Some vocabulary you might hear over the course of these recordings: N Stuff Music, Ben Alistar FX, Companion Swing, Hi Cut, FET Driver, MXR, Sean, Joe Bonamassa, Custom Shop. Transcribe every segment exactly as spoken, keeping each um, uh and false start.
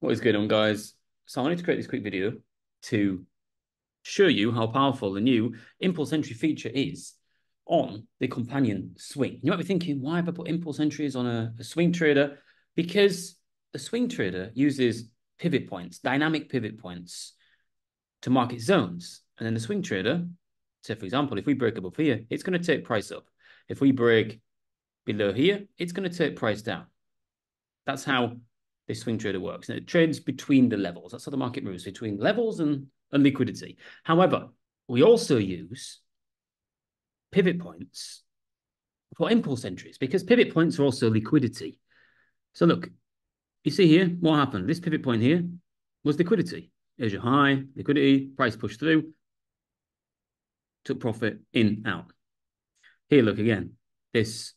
What is going on, guys? So I wanted to create this quick video to show you how powerful the new impulse entry feature is on the companion swing. You might be thinking, why have I put impulse entries on a, a swing trader? Because the swing trader uses pivot points, dynamic pivot points to market zones. And then the swing trader, so for example, if we break above here, it's going to take price up. If we break below here, it's going to take price down. That's how this swing trader works, and it trades between the levels. That's how the market moves, between levels and, and liquidity. However, we also use pivot points for impulse entries because pivot points are also liquidity. So look, you see here, what happened? This pivot point here was liquidity. Here's your high, liquidity, price pushed through, took profit in, out. Here, look again, this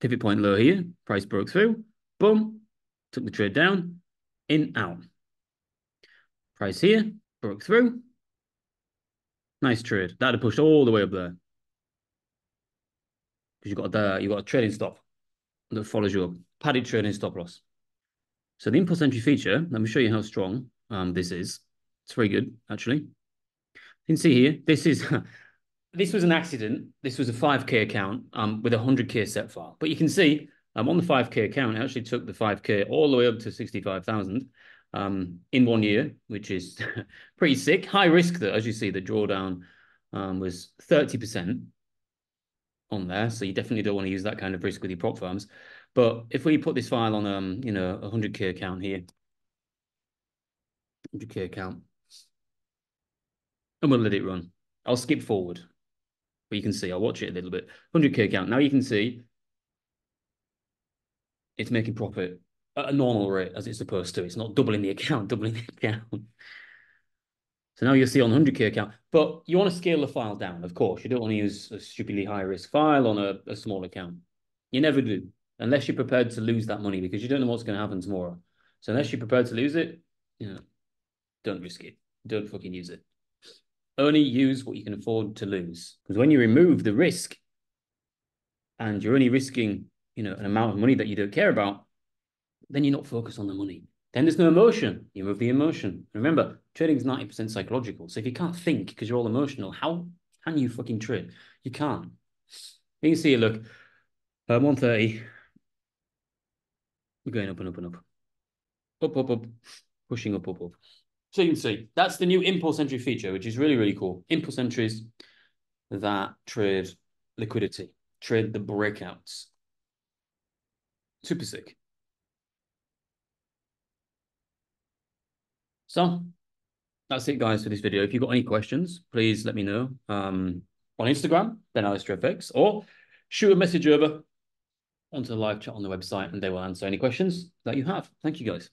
pivot point low here, price broke through, boom, took the trade down, in, out. Price here, broke through. Nice trade. That'd have pushed all the way up there. Because you've got a, you've got a trading stop that follows you up. Padded trading stop loss. So the impulse entry feature, let me show you how strong um, this is. It's very good, actually. You can see here, this is... this was an accident. This was a five K account um, with a one hundred K set file. But you can see... Um, on the five K account, I actually took the five K all the way up to sixty-five thousand um, in one year, which is pretty sick. High risk, though, as you see, the drawdown um, was thirty percent on there. So you definitely don't want to use that kind of risk with your prop firms. But if we put this file on, um, you know, a one hundred K account here, one hundred K account, and we'll let it run. I'll skip forward, but you can see, I'll watch it a little bit. one hundred K account. Now you can see it's making profit at a normal rate as it's supposed to. It's not doubling the account, doubling the account. So now you'll see on the one hundred K account, but you want to scale the file down, of course. You don't want to use a stupidly high risk file on a, a small account. You never do, unless you're prepared to lose that money because you don't know what's going to happen tomorrow. So unless you're prepared to lose it, you know, don't risk it. Don't fucking use it. Only use what you can afford to lose. Because when you remove the risk and you're only risking, you know, an amount of money that you don't care about, then you're not focused on the money. Then there's no emotion. You remove the emotion. Remember, trading is ninety percent psychological. So if you can't think because you're all emotional, how can you fucking trade? You can't. You can see, look, uh, one thirty. We're going up and up and up. Up, up, up. Pushing up, up, up. So you can see, that's the new impulse entry feature, which is really, really cool. Impulse entries that trade liquidity, trade the breakouts. Super sick. So that's it, guys, for this video. If you've got any questions, please let me know um, on Instagram, Ben Alistar F X, or shoot a message over onto the live chat on the website, and they will answer any questions that you have. Thank you, guys.